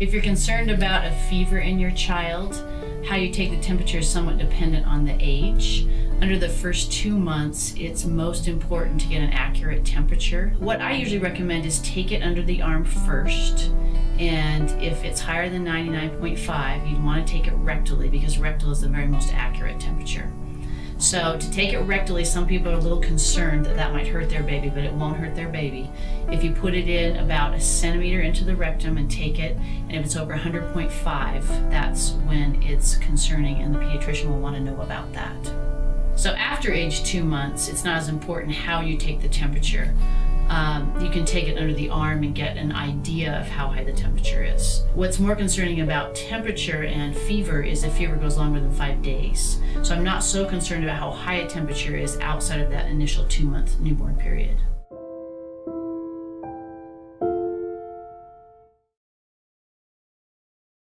If you're concerned about a fever in your child, how you take the temperature is somewhat dependent on the age. Under the first 2 months, it's most important to get an accurate temperature. What I usually recommend is take it under the arm first, and if it's higher than 99.5, you'd want to take it rectally because rectal is the very most accurate temperature. So to take it rectally, some people are a little concerned that that might hurt their baby, but it won't hurt their baby. If you put it in about 1 centimeter into the rectum and take it, and if it's over 100.5, that's when it's concerning and the pediatrician will want to know about that. So after age 2 months, it's not as important how you take the temperature. You can take it under the arm and get an idea of how high the temperature is. What's more concerning about temperature and fever is if fever goes longer than 5 days. So I'm not so concerned about how high a temperature is outside of that initial 2-month newborn period.